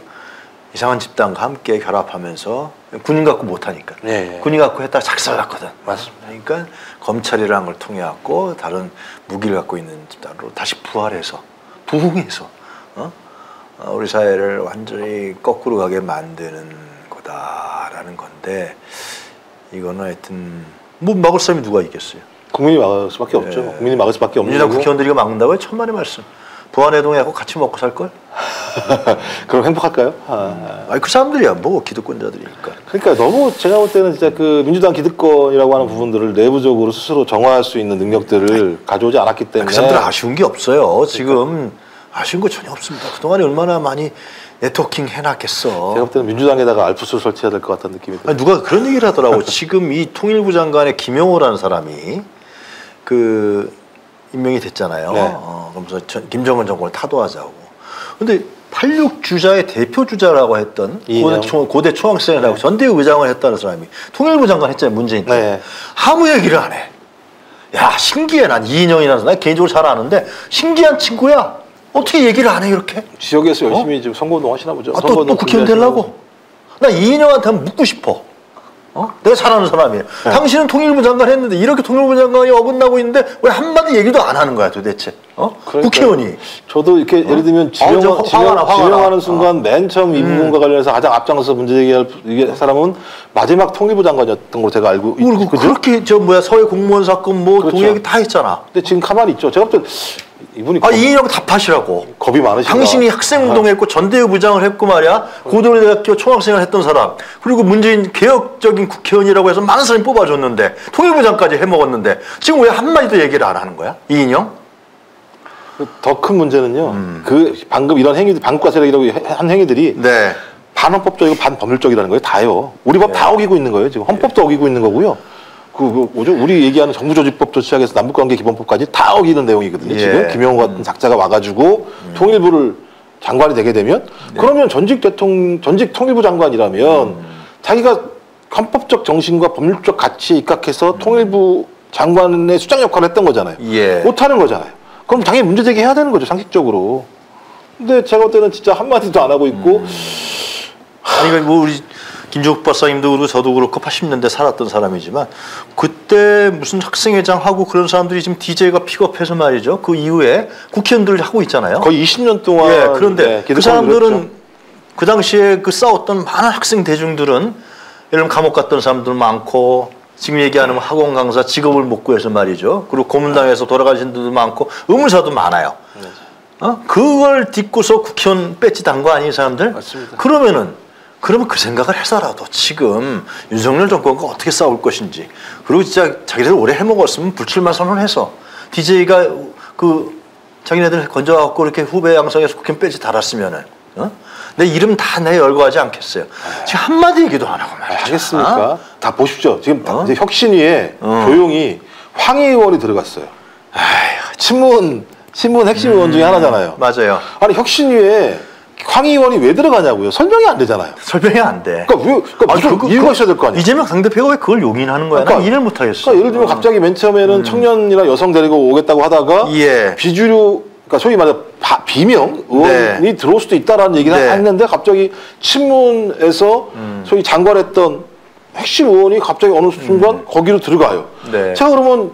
이상한 집단과 함께 결합하면서 군인 갖고 못하니까 군인 갖고 했다가 작살났거든. 맞습니다. 그러니까 검찰이라는 걸 통해 갖고 다른 무기를 갖고 있는 집단으로 다시 부활해서 부흥해서 우리 사회를 완전히 거꾸로 가게 만드는 거다라는 건데 이거는 하여튼 뭐 막을 사람이 누가 있겠어요? 국민이 막을 수밖에 없죠. 국민이 막을 수밖에 없는 거고. 국회의원들이 막는다고요? 천만의 말씀. 부안해동하고 같이 먹고 살 걸? 그럼 행복할까요? 아니 그 사람들이야 뭐 기득권자들이니까. 그러니까 너무 제가 볼 때는 진짜 그 민주당 기득권이라고 하는 부분들을 내부적으로 스스로 정화할 수 있는 능력들을 가져오지 않았기 때문에. 그 사람들은 아쉬운 게 없어요. 그러니까. 지금 아쉬운 거 전혀 없습니다. 그동안에 얼마나 많이 네트워킹 해놨겠어. 제가 볼 때는 민주당에다가 알프스를 설치해야 될 것 같다는 느낌이 들어요. 누가 그런 얘기를 하더라고. 지금 이 통일부 장관의 김영호라는 사람이 그 임명이 됐잖아요. 그러면서 김정은 정권을 타도하자고. 근데 86 주자의 대표 주자라고 했던 고대 총학생이라고 전대협 의장을 했다는 사람이 통일부 장관 했잖아요. 문재인 때. 아무 얘기를 안 해. 야 신기해. 난 이인영이라는 사람 개인적으로 잘 아는데 신기한 친구야. 어떻게 얘기를 안 해 이렇게. 지역에서 열심히 지금 선거운동 하시나 보죠. 또 국회의원 되려고. 나 이인영한테 한번 묻고 싶어. 내가 잘 아는 사람이에요. 당신은 통일부 장관 했는데 이렇게 통일부 장관이 어긋나고 있는데 왜 한마디 얘기도 안 하는 거야 도대체? 그러니까 국회의원이. 저도 이렇게 예를 들면 지명하는 순간 맨 처음 이 부분과 관련해서 가장 앞장서서 문제 제기할 사람은 마지막 통일부 장관이었던 걸로 제가 알고 있거든요. 그렇게 저 뭐야 서해 공무원 사건 뭐 동의 얘기 다 했잖아. 근데 지금 가만히 있죠. 제가 볼 때 이분이 이인영 답하시라고. 겁이 많으시다. 당신이 학생운동했고 전대협 의장을 했고 말이야. 고등대학교 총학생을 했던 사람. 그리고 문재인 개혁적인 국회의원이라고 해서 많은 사람이 뽑아줬는데 통일부 장까지 해먹었는데 지금 왜 한마디도 얘기를 안 하는 거야? 이인영? 더 큰 문제는요. 그 방금 이런 행위들, 반국가 세력이라고 한 행위들이 반헌법적이고 반법률적이라는 거예요. 다요. 우리 법 다 어기고 있는 거예요. 지금 헌법도 어기고 있는 거고요. 뭐죠? 우리 얘기하는 정부조직법도 시작해서 남북관계기본법까지 다 어기는 내용이거든요. 지금 김영호 같은 작자가 와가지고 통일부를 장관이 되게 되면 그러면 전직 통일부 장관이라면 자기가 헌법적 정신과 법률적 가치에 입각해서 통일부 장관의 수장 역할을 했던 거잖아요. 못하는 거잖아요. 그럼 당연히 문제 제기해야 되는 거죠. 상식적으로. 근데 제가 볼 때는 진짜 한마디도 안 하고 있고 아니 뭐 우리 김종욱 박사님도 그렇고 저도 그렇고 80년대 살았던 사람이지만 그때 무슨 학생회장하고 그런 사람들이 지금 DJ가 픽업해서 말이죠. 그 이후에 국회의원들 하고 있잖아요. 거의 20년 동안. 그런데 그 사람들은 늘었죠. 그 당시에 그 싸웠던 많은 학생 대중들은 예를 들면 감옥 갔던 사람들 많고 지금 얘기하는 학원 강사 직업을 못 구해서 말이죠. 그리고 고문당해서 돌아가신 분들도 많고 의문사도 많아요. 그걸 딛고서 국회의원 배지 단 거 아니에요 사람들? 맞습니다. 그러면은 그러면 그 생각을 해서라도 지금 윤석열 정권과 어떻게 싸울 것인지, 그리고 진짜 자기네들 오래 해먹었으면 불출마 선언해서 DJ가 그 자기네들 건져갖고 이렇게 후배 양성해서 국힘 빼지 달았으면은, 어? 내 이름 다 내 열거하지 않겠어요. 지금 한마디 얘기도 안 하고 말이야. 알겠습니까? 아? 다 보십시오. 지금 어? 이제 혁신위에 조용히 황희 의원이 들어갔어요. 아휴, 친문 핵심 의원 중에 하나잖아요. 맞아요. 아니, 혁신위에 황희 의원이 왜 들어가냐고요? 설명이 안 되잖아요. 설명이 안 돼. 그러니까 왜, 그러니까 이유가 있어야 될 거 아니에요? 이재명 당대표가 왜 그걸 용인하는 거야? 그러니까, 난 이해를 못 하겠어. 그러니까 예를 들면 갑자기 맨 처음에는 청년이나 여성 데리고 오겠다고 하다가 예. 비주류, 그러니까 소위 말해 비명 의원이 네. 들어올 수도 있다라는 얘기는 네. 했는데 갑자기 친문에서 소위 장관했던 핵심 의원이 갑자기 어느 순간 거기로 들어가요. 네. 제가 그러면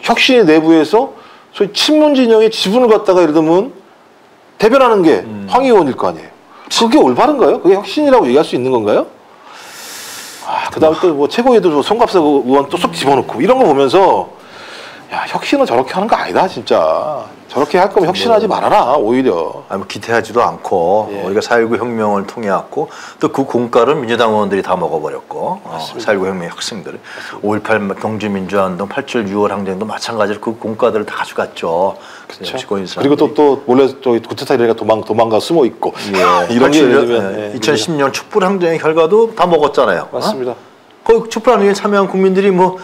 혁신의 내부에서 소위 친문 진영의 지분을 갖다가 예를 들면 대변하는 게 황희 의원일 거 아니에요. 그게 올바른가요? 그게 혁신이라고 얘기할 수 있는 건가요? 아, 그 다음에 또 뭐 최고위도 송갑석 의원 또 쏙 집어넣고 이런 거 보면서 야, 혁신은 저렇게 하는 거 아니다, 진짜. 저렇게 할 거면 혁신하지 말아라, 오히려. 아니, 뭐 기대하지도 않고, 예. 우리가 4.19 혁명을 통해왔고, 또 그 공과를 민주당 의원들이 다 먹어버렸고, 4.19 혁명의 학생들. 5.18 경주민주화운동, 8.7 6월 항쟁도 마찬가지로 그 공과들을 다 가져갔죠. 그렇죠. 그리고 또 몰래 저기 구체타 이러니까 도망가 숨어 있고. 예. 이런 게 예. 2010년 촛불 항쟁의 결과도 다 먹었잖아요. 맞습니다. 어? 그 촛불 항쟁에 참여한 국민들이 뭐,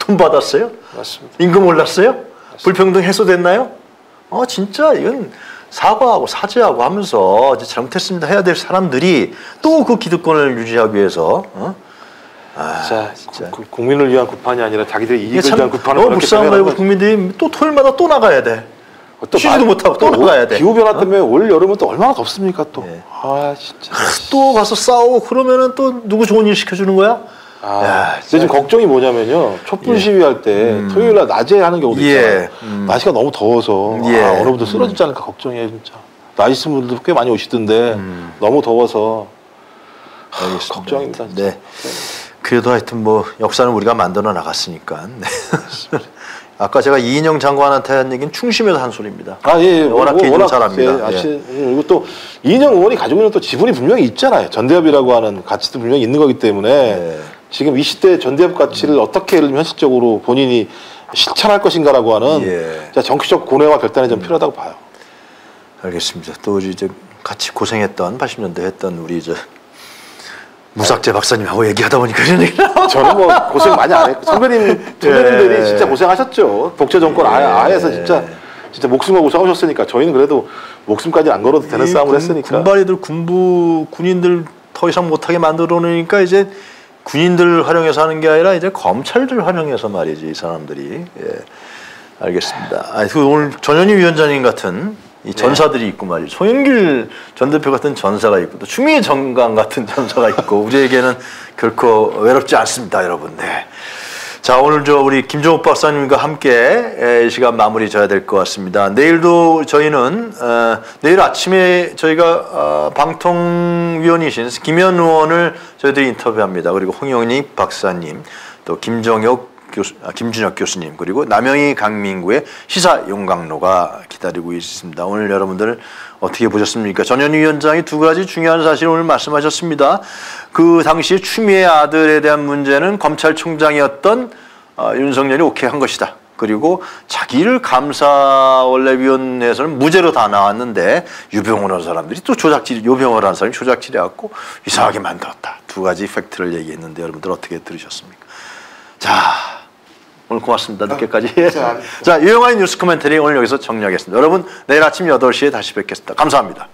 돈 받았어요? 맞습니다. 임금 올랐어요? 맞습니다. 불평등 해소됐나요? 어, 진짜 이건 사과하고 사죄하고 하면서 이제 잘못했습니다 해야 될 사람들이 또 그 기득권을 유지하기 위해서 어? 아, 진짜 국민을 위한 구판이 아니라 자기들의 이익을 위한 구판을 너무 불쌍한 거예요. 국민들이 또 토요일마다 또 나가야 돼. 쉬지도 못하고 또 나가야 돼. 기후변화 때문에 올 여름은 또 얼마나 덥습니까 또. 네. 아 진짜. 또 가서 싸우고 그러면은 또 누구 좋은 일 시켜주는 거야? 아, 요즘 걱정이 뭐냐면요. 촛불 시위할 때 토요일 날 낮에 하는 경우도 있잖아요. 예. 날씨가 너무 더워서 예. 아, 어느 분도 쓰러지지 않을까 걱정이에요, 진짜. 나 있으신 분들도 꽤 많이 오시던데 너무 더워서 알겠습니다. 걱정입니다. 진짜. 네. 그래도 하여튼 뭐 역사는 우리가 만들어 나갔으니까. 네. 아까 제가 이인영 장관한테 한 얘기는 충심에서 한 소리입니다. 아, 예, 예. 워낙 개인적으로 잘합니다. 예, 예. 그리고 또 이인영 의원이 가지고 있는 또 지분이 분명히 있잖아요. 전대협이라고 하는 가치도 분명히 있는 거기 때문에 예. 지금 20대 전대협 가치를 어떻게 예를 들면 현실적으로 본인이 실천할 것인가라고 하는 예. 정치적 고뇌와 결단이 좀 필요하다고 봐요. 알겠습니다. 또 이제 같이 고생했던 80년대 했던 우리 이제 무삭제 박사님하고 얘기하다 보니까 이런 얘기가 저는 뭐 고생 많이 안 했고 선배님들이 예. 진짜 고생하셨죠. 독재 정권 예. 아에서 진짜 목숨 걸고 싸우셨으니까 저희는 그래도 목숨까지 안 걸어도 되는 싸움을 했으니까 군발이들 군인들 더 이상 못하게 만들어 놓으니까 이제. 군인들 활용해서 하는 게 아니라 이제 검찰들 활용해서 말이지 이 사람들이. 예. 알겠습니다. 아니, 그 오늘 전현희 위원장님 같은 이 전사들이 네. 있고 말이죠. 송영길 전 대표 같은 전사가 있고 또 추미애 정강 같은 전사가 있고 우리에게는 결코 외롭지 않습니다, 여러분. 네. 자, 오늘 저 우리 김종욱 박사님과 함께 이 시간 마무리 져야 될 것 같습니다. 내일도 저희는 내일 아침에 저희가 방통위원이신 김현 의원을 저희들이 인터뷰합니다. 그리고 홍영희 박사님, 또 김준혁 교수님, 그리고 남영희 강민구의 시사 용강로가 기다리고 있습니다. 오늘 여러분들 어떻게 보셨습니까? 전현희 위원장이 두 가지 중요한 사실을 오늘 말씀하셨습니다. 그 당시 추미애 아들에 대한 문제는 검찰총장이었던 윤석열이 오케이 한 것이다. 그리고 자기를 감사원래위원회에서는 무죄로 다 나왔는데 유병호라는 사람들이 또 유병호라는 사람이 조작질해갖고 이상하게 만들었다. 두 가지 팩트를 얘기했는데 여러분들 어떻게 들으셨습니까? 자, 오늘 고맙습니다. 늦게까지. 자, 유용한 뉴스 코멘터리 오늘 여기서 정리하겠습니다. 여러분, 내일 아침 8시에 다시 뵙겠습니다. 감사합니다.